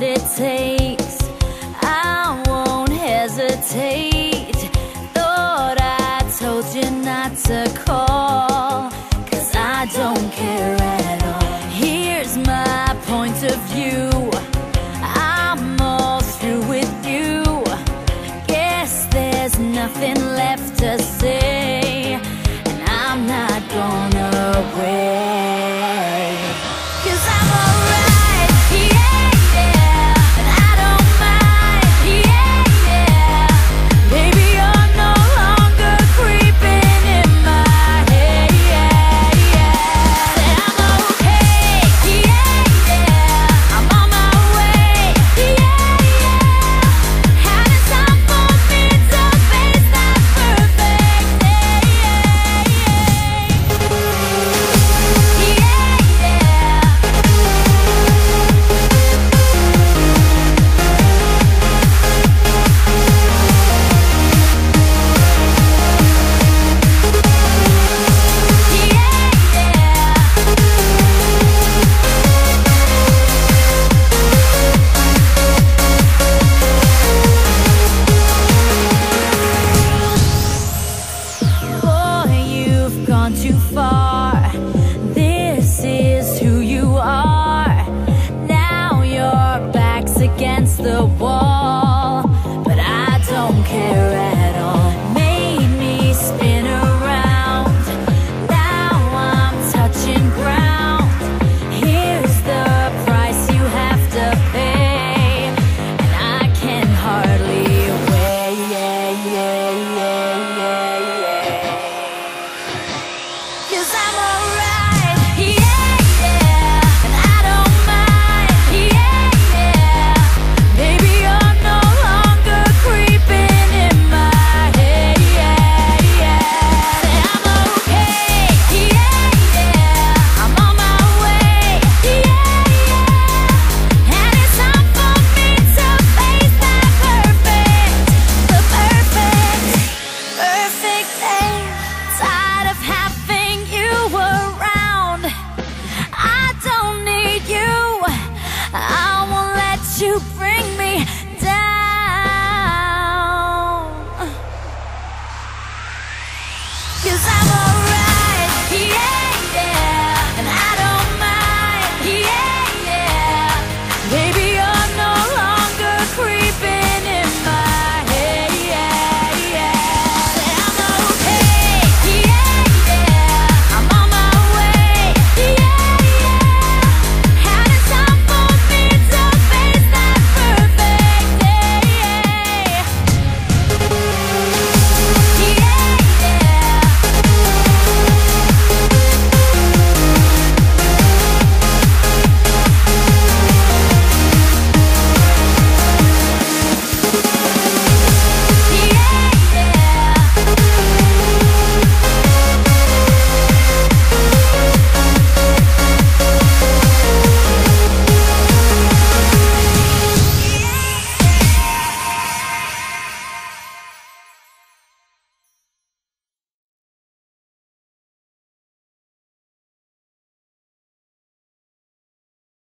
what it takes. I won't hesitate. Thought I told you not to call, 'cause I don't care at all. Here's my point of view. I'm all through with you. Guess there's nothing left to say, and I'm not gonna wait, 'cause I'm alright. The wall.